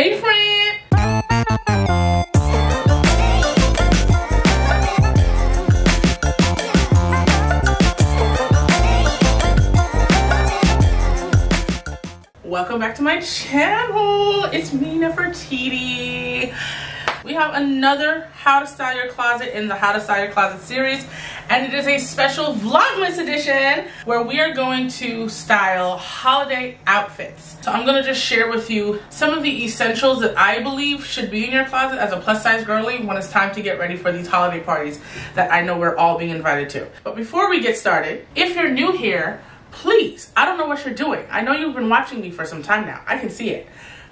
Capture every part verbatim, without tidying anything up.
Hey friend! Welcome back to my channel. It's me, Nefertiti. We have another How to Style Your Closet in the How to Style Your Closet series, and it is a special Vlogmas edition where we are going to style holiday outfits. So I'm gonna just share with you some of the essentials that I believe should be in your closet as a plus size girly when it's time to get ready for these holiday parties that I know we're all being invited to. But before we get started, if you're new here, please, I don't know what you're doing. I know you've been watching me for some time now, I can see it.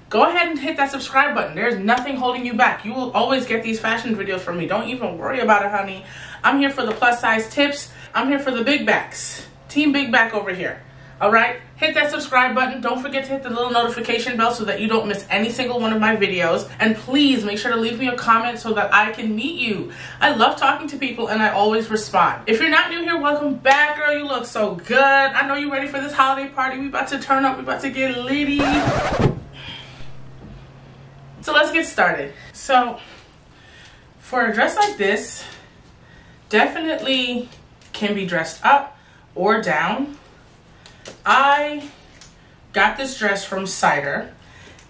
Go ahead and hit that subscribe button. There's nothing holding you back. You will always get these fashion videos from me. Don't even worry about it, honey. I'm here for the plus size tips. I'm here for the big backs. Team big back over here. All right? Hit that subscribe button. Don't forget to hit the little notification bell so that you don't miss any single one of my videos. And please make sure to leave me a comment so that I can meet you. I love talking to people and I always respond. If you're not new here, welcome back, girl. You look so good. I know you're ready for this holiday party. We about to turn up. We about to get litty. So let's get started. So for a dress like this, definitely can be dressed up or down. I got this dress from Cider,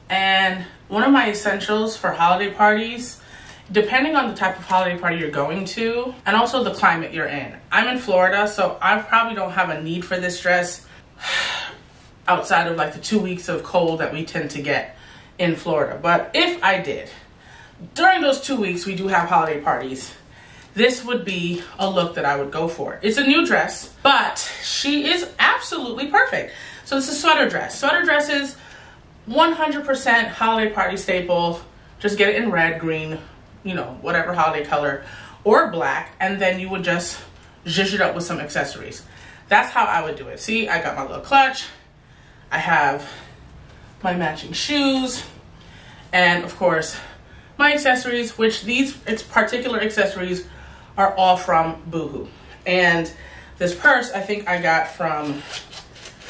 and one of my essentials for holiday parties, depending on the type of holiday party you're going to and also the climate you're in. I'm in Florida, so I probably don't have a need for this dress outside of like the two weeks of cold that we tend to get in Florida. But if I did, during those two weeks we do have holiday parties, this would be a look that I would go for. It's a new dress, but she is absolutely perfect. So this is sweater dress. Sweater dresses, one hundred percent holiday party staple. Just get it in red, green, you know, whatever holiday color, or black, and then you would just zhuzh it up with some accessories. That's how I would do it. See, I got my little clutch. I have my matching shoes, and of course my accessories, which these its particular accessories are all from Boohoo. And this purse I think I got from,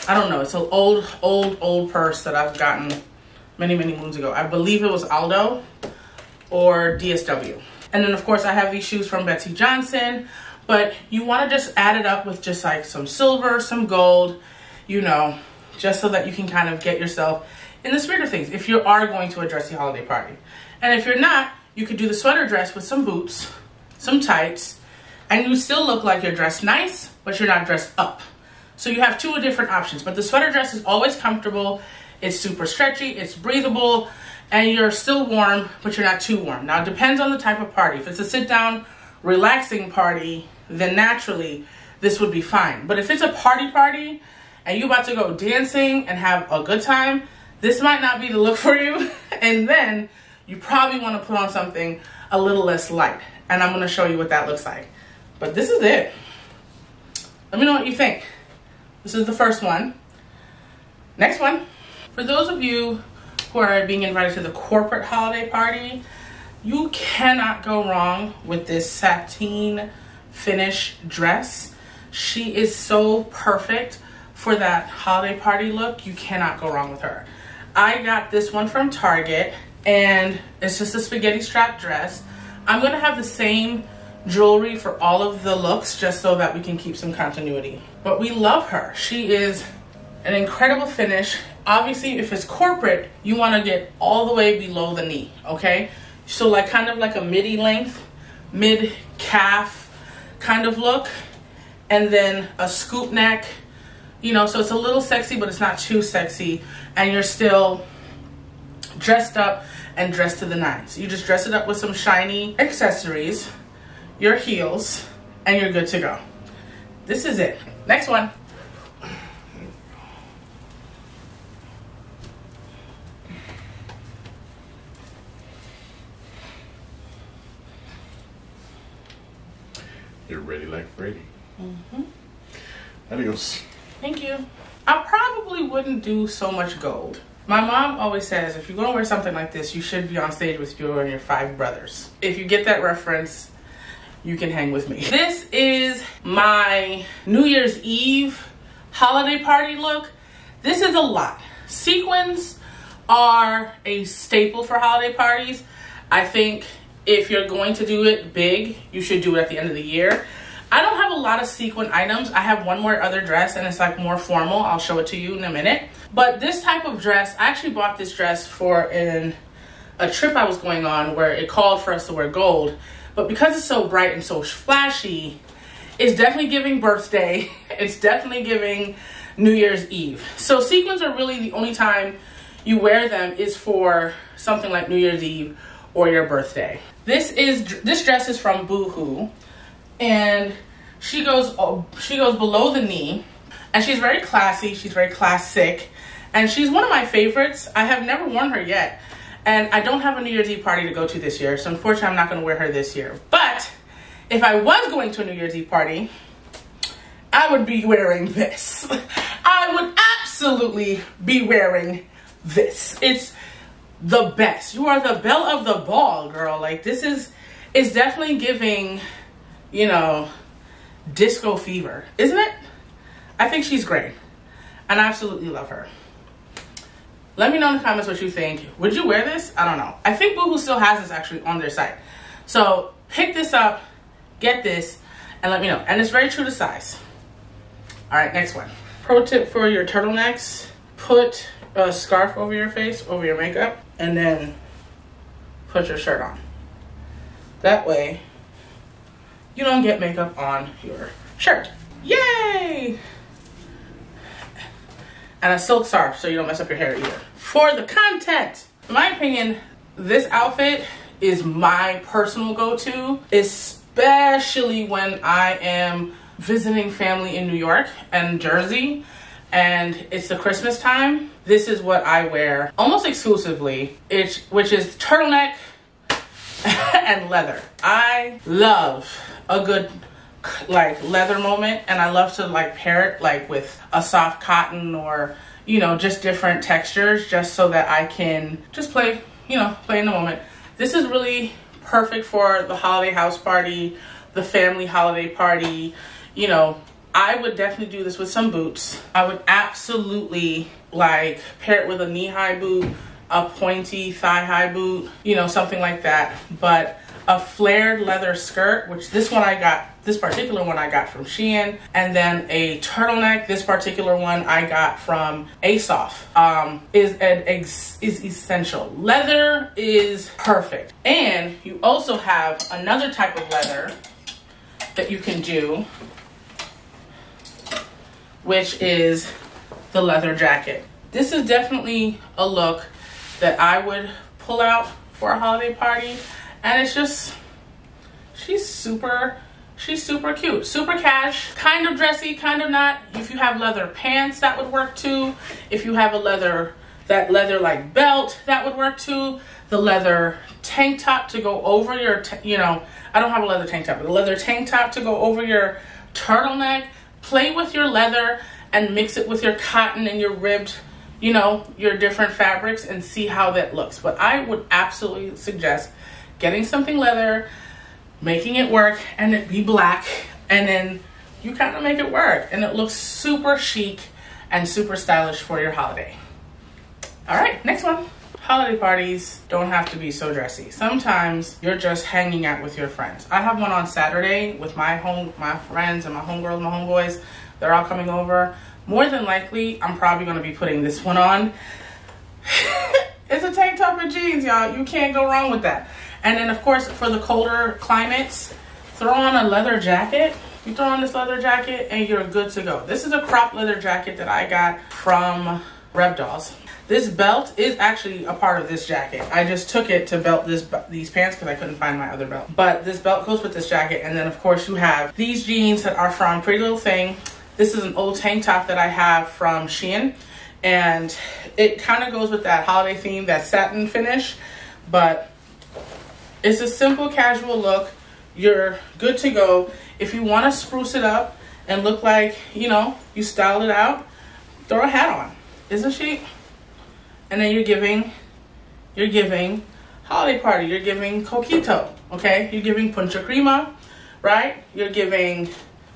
I don't know, it's an old old old purse that I've gotten many many moons ago. I believe it was Aldo or D S W. And then of course I have these shoes from Betsy Johnson, but you want to just add it up with just like some silver, some gold, you know, just so that you can kind of get yourself in the spirit of things if you are going to a dressy holiday party. And if you're not, you could do the sweater dress with some boots, some tights, and you still look like you're dressed nice, but you're not dressed up. So you have two different options, but the sweater dress is always comfortable, it's super stretchy, it's breathable, and you're still warm, but you're not too warm. Now it depends on the type of party. If it's a sit down, relaxing party, then naturally this would be fine. But if it's a party party, and you about to go dancing and have a good time, this might not be the look for you. And then you probably want to put on something a little less light. And I'm going to show you what that looks like. But this is it. Let me know what you think. This is the first one. Next one. For those of you who are being invited to the corporate holiday party, you cannot go wrong with this sateen finish dress. She is so perfect for that holiday party look. You cannot go wrong with her. I got this one from Target, and it's just a spaghetti strap dress. I'm gonna have the same jewelry for all of the looks just so that we can keep some continuity. But we love her. She is an incredible finish. Obviously, if it's corporate, you wanna get all the way below the knee, okay? So like kind of like a midi length, mid calf kind of look, and then a scoop neck. You know, so it's a little sexy, but it's not too sexy, and you're still dressed up and dressed to the nines. You just dress it up with some shiny accessories, your heels, and you're good to go. This is it. Next one. You're ready like Brady. Mm-hmm. Adios. Thank you. I probably wouldn't do so much gold. My mom always says, if you're gonna wear something like this, you should be on stage with you and your five brothers. If you get that reference, you can hang with me. This is my New Year's Eve holiday party look. This is a lot. Sequins are a staple for holiday parties. I think if you're going to do it big, you should do it at the end of the year. I don't have a lot of sequin items. I have one more other dress and it's like more formal. I'll show it to you in a minute. But this type of dress, I actually bought this dress for an, a trip I was going on where it called for us to wear gold. But because it's so bright and so flashy, it's definitely giving birthday. It's definitely giving New Year's Eve. So sequins are really the only time you wear them is for something like New Year's Eve or your birthday. This is this dress is from Boohoo, and she goes she goes below the knee, and she's very classy. She's very classic, and she's one of my favorites. I have never worn her yet, and I don't have a New Year's Eve party to go to this year, so unfortunately I'm not going to wear her this year. But if I was going to a New Year's Eve party, I would be wearing this. I would absolutely be wearing this. It's the best. You are the belle of the ball, girl. Like, this is, it's definitely giving, you know, disco fever, isn't it? I think she's great, and I absolutely love her. Let me know in the comments what you think. Would you wear this? I don't know. I think Boohoo still has this actually on their site. So pick this up, get this, and let me know. And it's very true to size. All right, next one. Pro tip for your turtlenecks: put a scarf over your face, over your makeup, and then put your shirt on. That way you don't get makeup on your shirt. Yay! And a silk scarf so you don't mess up your hair either. For the content, in my opinion, this outfit is my personal go-to, especially when I am visiting family in New York and Jersey, and it's the Christmas time. This is what I wear almost exclusively, it, which is turtleneck and leather. I love a good like leather moment, and I love to like pair it like with a soft cotton or, you know, just different textures, just so that I can just play, you know, play in the moment. This is really perfect for the holiday house party, the family holiday party. You know, I would definitely do this with some boots. I would absolutely like pair it with a knee-high boot, a pointy thigh-high boot, you know, something like that. But a flared leather skirt, which this one I got, this particular one I got from Shein, and then a turtleneck, this particular one I got from ASOS, um, is, an ex is essential. Leather is perfect. And you also have another type of leather that you can do, which is the leather jacket. This is definitely a look that I would pull out for a holiday party. And it's just, she's super, she's super cute, super cash, kind of dressy, kind of not. If you have leather pants, that would work too. If you have a leather, that leather like belt, that would work too. The leather tank top to go over your, you know, I don't have a leather tank top, but a leather tank top to go over your turtleneck. Play with your leather and mix it with your cotton and your ribbed, you know, your different fabrics, and see how that looks. But I would absolutely suggest getting something leather, making it work, and it be black, and then you kind of make it work, and it looks super chic and super stylish for your holiday. All right, next one. Holiday parties don't have to be so dressy. Sometimes you're just hanging out with your friends. I have one on Saturday with my home, my friends and my homegirls, my homeboys. They're all coming over. More than likely, I'm probably gonna be putting this one on. It's a tank top and jeans, y'all. You can't go wrong with that. And then, of course, for the colder climates, throw on a leather jacket. You throw on this leather jacket and you're good to go. This is a crop leather jacket that I got from Reb Dolls. This belt is actually a part of this jacket. I just took it to belt this these pants because I couldn't find my other belt. But this belt goes with this jacket. And then, of course, you have these jeans that are from Pretty Little Thing. This is an old tank top that I have from Shein. And it kind of goes with that holiday theme, that satin finish. But it's a simple casual look. You're good to go. If you want to spruce it up and look like, you know, you styled it out, throw a hat on. Isn't she? And then you're giving, you're giving holiday party. You're giving coquito, okay? You're giving puncha crema, right? You're giving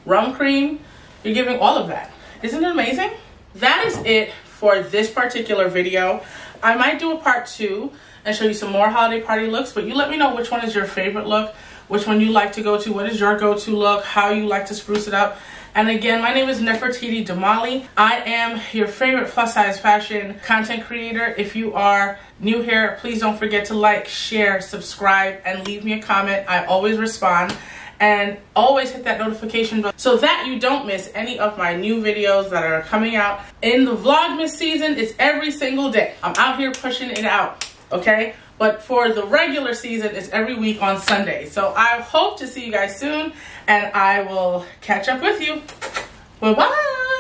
rum cream. You're giving all of that. Isn't it amazing? That is it for this particular video. I might do a part two and show you some more holiday party looks, but you let me know which one is your favorite look, which one you like to go to, what is your go-to look, how you like to spruce it up. And again, my name is Nefertiti Damali. I am your favorite plus-size fashion content creator. If you are new here, please don't forget to like, share, subscribe, and leave me a comment. I always respond. And always hit that notification bell so that you don't miss any of my new videos that are coming out in the Vlogmas season. It's every single day. I'm out here pushing it out, okay? But for the regular season, it's every week on Sunday. So I hope to see you guys soon, and I will catch up with you. Bye-bye.